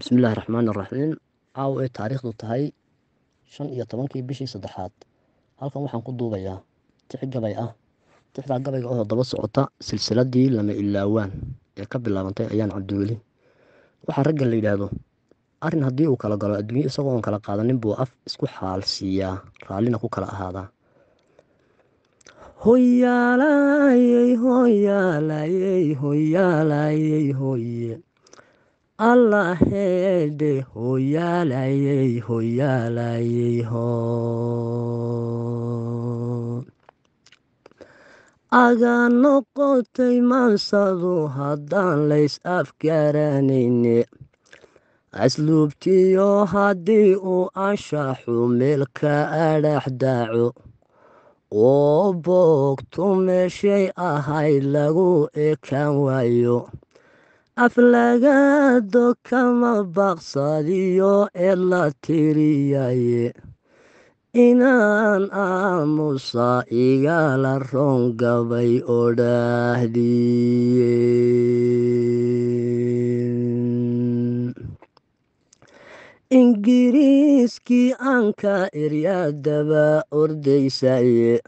بسم الله الرحمن الرحيم. عاو تاريخ دوتهاي 15 بشي صدحات. هالكم وحن قدو بيا تحق بيا تحق قبيا او دبا سقطة سلسلادي لما إلاوان يا كبلابنتي أيان عبدولي. وحن رجل اللي دادو أرن هدي وكلا قالوا أدمي سوون كلا قادن بوقف اسكو حال سيا رالينا كو كلا هذا. هويا لاي هويا لاي هويا لاي هويا Allah hede hoya lai ho Aga noqotay mansadu hadan lays afkaranini Aslubtiyo hadi u anshaxu milka adaxdacu O bogtume shay ahay lagu ekan wayo أفلغادو كما بغصاليو إلا تيرياي إنان آموسا إيغالا رونغا باي أوداهدين إنجريسكي أنكا إريادبا أرديساي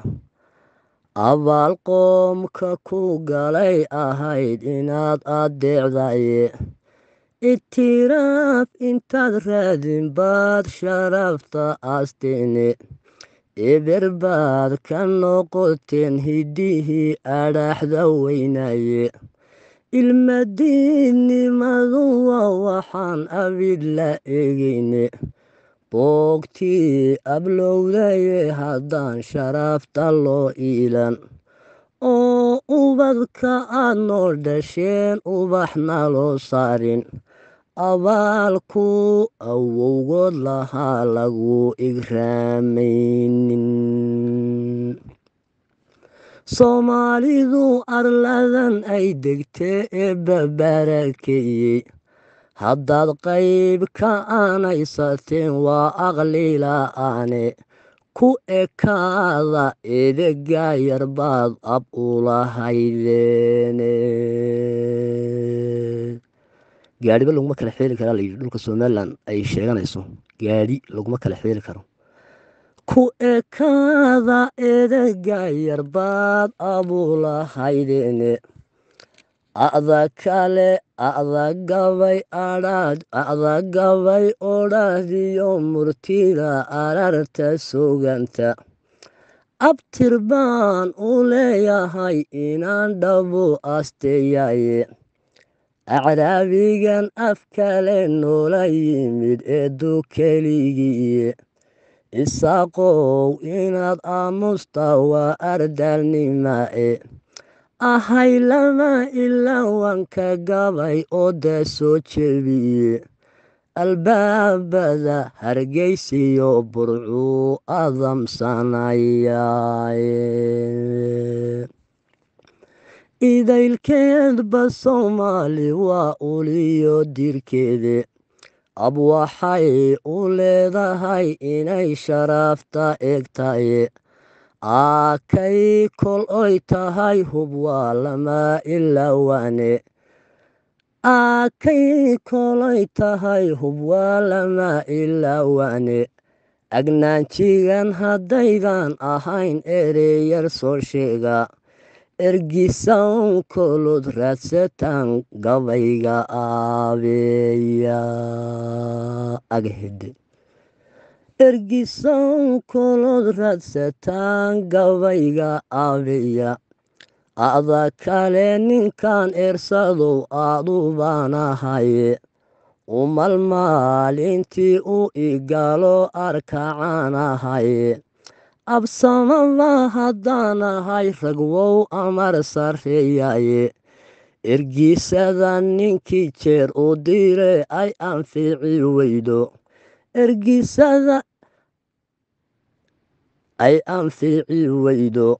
أول قوم كاكو غالي أهيد إناد أديع ذاي إتراف إنتاد رادين باد شرفتا أستيني إبر باد كانو قلتين هديه أرح ذويناي المديني مذوة وحان أبيد لأيغيني بوقتي أبلو ذاي هدان شرفت الله إيلان أو أبدك أنور دشين أبحنا لو صارين أبالكو أو قد لها لغو إكرامين صومالي ذو أرلذن أي دكتئب بركي هداد قيب كأني ساتين وأغلي لأني كو إكاذا إذقا يرباد أبقولا هايديني قادي بلوك مكالا حيالي كلا ليجدولك سومالا أي شيغان يسو قادي لوك مكالا حيالي كلا كو إكاذا إذقا يرباد أبقولا هايديني أعذى كالي أعذى قوي أراد أعذى قوي أرادي يوم مرتيلة أرارت سوغانتا أبتربان أوليا هاي إنان دبو أستياي أعرابيغان أفكالي نولاي ميد إدو كاليجي إساقو إناد أمستوى أردالني مائي أهاي لما إلا وانكا قاباي أودا سوچبي الباب ذا هرقيسي يبرعو أظم صناياي إذا الكيد بصومالي وأوليو دير كيدي أبو حي أولي ذا هاي إناي شرافتا إكتاي آكاي كل أيتا هاي هبوا لما إلا واني آكاي كل أيتا هاي هبوا لما إلا واني أجنان شيغان هدايغان أهين إري يرسول شيغا إرقسان كل درستان قبيغا آبيا أجهد إرقسان كولود ستان قويقا آبيا أعذاكا لنين كان إرسادو أعضوبانا هاي المال انتي او إيقالو أركعانا هاي أبسام الله هدانا هاي رقوو أمر صرفياي إرقسادا نينكي تير او ديري أي أنفعي ويدو إرقسادا أي أنفعي ويدو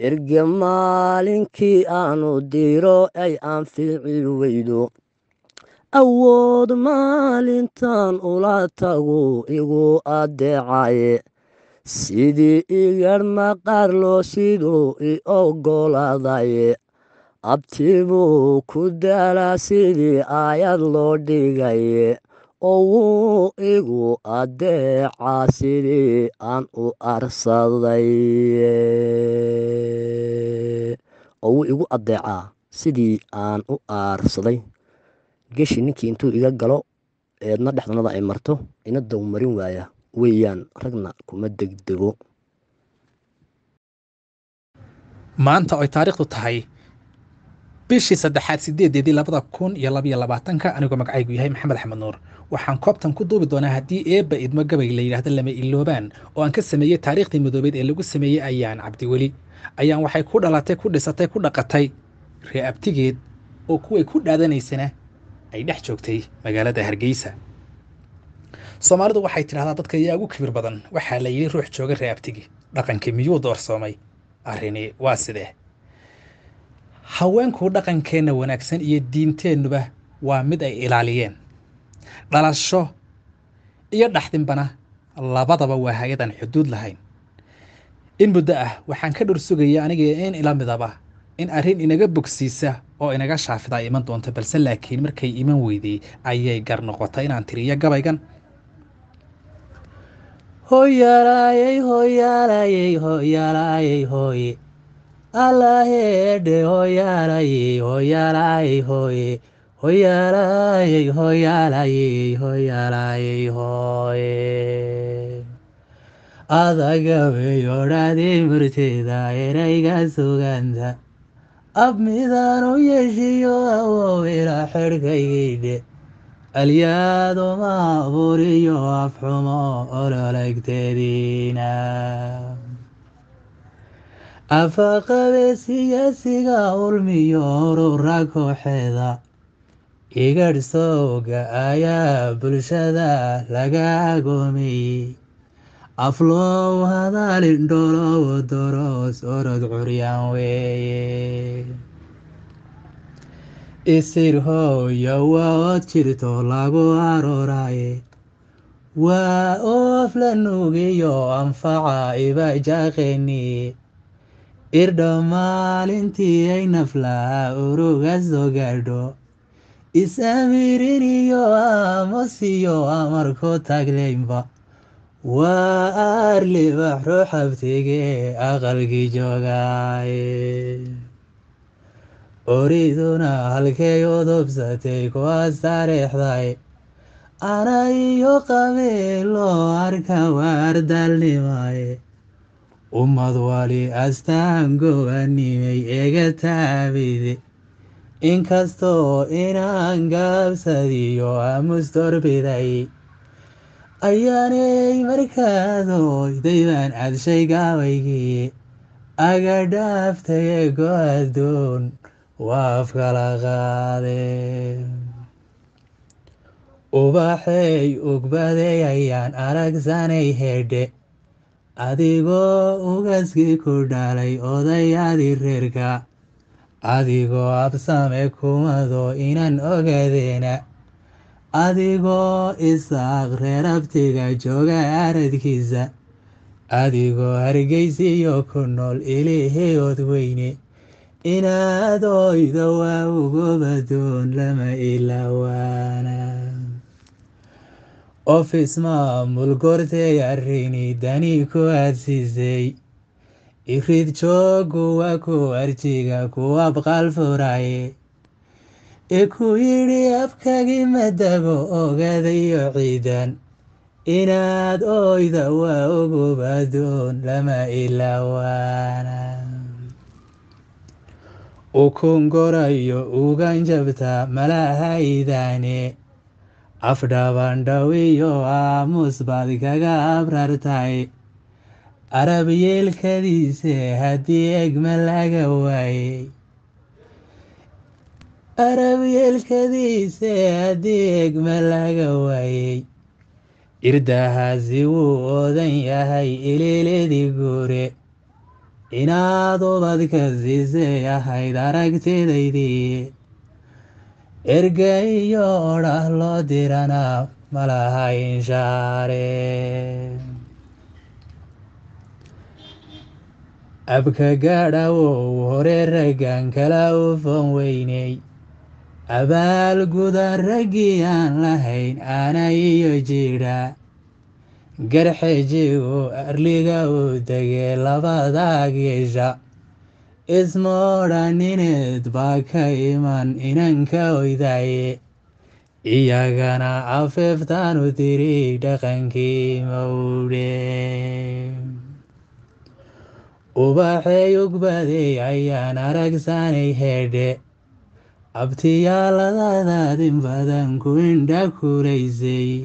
إرقى مالنكي آنو ديرو أي أنفعي ويدو أود مالنتان أولا تغو إغو أدعاي سيدي إغر مقارلو سيدو إغو قولا ضاي أبتبو كدالا سيدي آيات لو ديغاي owuu igu adeeca sidii aan u arsaday owuu igu adeeca sidii aan u arsaday geshi ninkii intuu iga galo eedna dhexdanada ay marto ina daw marin waaya weeyaan ragna kuma degdego maanta ay taariikhdu tahay bishii saddexaad 8/2022 anigoo magacaygu yahay maxamed axmed nuur waxaan koobtan ku duubi doonaa haddii eeba idmo gabay la yiraahdo lama iloobaan oo aan ka sameeyay taariikhda madoobeed ee lagu sameeyay ayaan cabdiweli ayaan waxay ku dhalatay ku dhisatay ku dhaqatay reebtigeed oo kuway ku dhaadanaysana ay dhex joogtay magaalada Hargeysa Soomaalidu waxay tiraahdaa dadka ayaa ugu kibir badan waxa la yiri ruux jooga reebtigi dhaqanka miyuu doorsoomay arrini waa sidee haweenku dhaqankeena wanaagsan iyo diinteenuba waa mid ay ilaaliyeen dhalasho iyo dhaxdinbana labadaba waa hay'adan xuduud lahayn in muddo ah waxaan ka dhursugaya aniga in ila midaba in arrin inaga bogsiisa oo inaga shaafida iman doonta balse laakiin markay iman weydii ayay gar noqotay inaan tiriyo gabaygan hoyaraayay hoyaraayay hoy Allah de hoyaraayay hoy hoyaraayay hoyaraayay hoyaraayay hoy adaga weyoraadii murtida erayga suganta abmidan oo yeeshiyo awira xirgayde الياد ما بوري وافحما أولئك تدينا أفاق بسياسي قاول ميور راكو حذا إيقر سوق آيا بلشدا لقا قومي أفلو هذا لندولو دروس أرد عريان وي إسير هو يوا تشيرتو لاغو أروراي وأوفلنوغي يو أنفعا إبا جاقيني إردو مالنتي أي نفلا أروغا زوغردو إساميريني يو أموسي يو أمركو تاقليمبا وأرلي بحرو حبتيكي أغلقي جوغاي أريدنا هالكي وضبزتك واستريح ضاي أنا يقبلو أركا وارد اللي معي ومضوالي أستانقو أني ميئة تابيدي إنكستو إنا أنقاب سديو أمستور بداي أياني مركادو ديبان أدشي قاويكي أقر دافتي قوادون وافقلا غادي وباحي وقبادي ايان عرق زاني هيردي عديقو وغسكي كردالي اوضي عدي ريركا عديقو عبسامي كومدو انان اوغادينا عديقو اساق ريرابتيقا جوغا عردكيزا عديقو هرقيسي يوكنول إلي هيوت ويني إنا دويدا وقبتون لما إلاوانا أوفيس مامو القرطي ياريني داني كواتسي زي إخريد شوكو وكو أرشيكا كو أبقى الفراي إكو يري أبقى قمتكو أغاذي عيدا إنا دويدا وقبتون لما إلاوانا وكون غرايو وغان جبتا ملا هايداني افدابان داويو عاموس بادكاقا ابرارتاي عربي الكديسي هادي اجمل اقواي عربي الكديسي هادي اجمل اقواي ارداها زيو اوذن يهي اليلي دي قوري إنا دوبادك الزيزي يا حيدارك تديدي إرقاي يوراه لو ديرانا ملاها إنشاري أبكا قادا ووهوري رقان كلاو فنويني أبال قدر رقيان لهين أنا يجيرا قرح جيو أرلقا ودقي لبادا قيشا إسمورا نيند باكا إيمان إنانكا ويداي إياقنا عففتان وتريك دقنكي مولي وباحي يقبدي أيانا رقصاني هيدي أبتيالا دين بدن كوين دكوريزي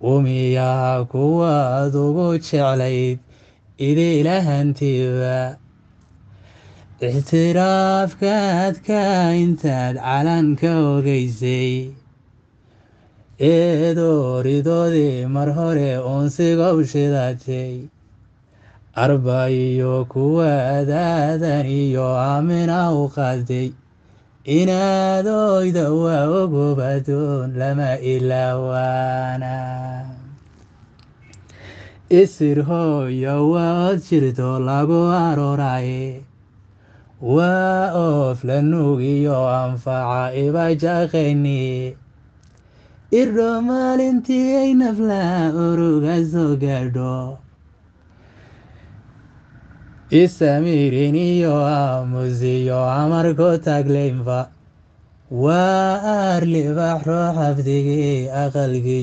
ومياها كوا دوغوش عليد إذي لهن تيبا احتراف كادك انتاد علان كوغيزي إدو ريدو دي مرهوري أنسي غوشي داتي أربايو كوا دادانيو عامنا وقادي إنا دوي دوا وقبتون لما إلاوانا إسر هو يواد شرطو لغو عروراي وأوف لنوغي يو أنفع إباجا خيني إرمال انتي أي نفلا أروغا زوغردو إساميريني يو آموزي يو عمركو تاقلينفا وأرلي بح روح أبتقي أقلقي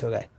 جوغاي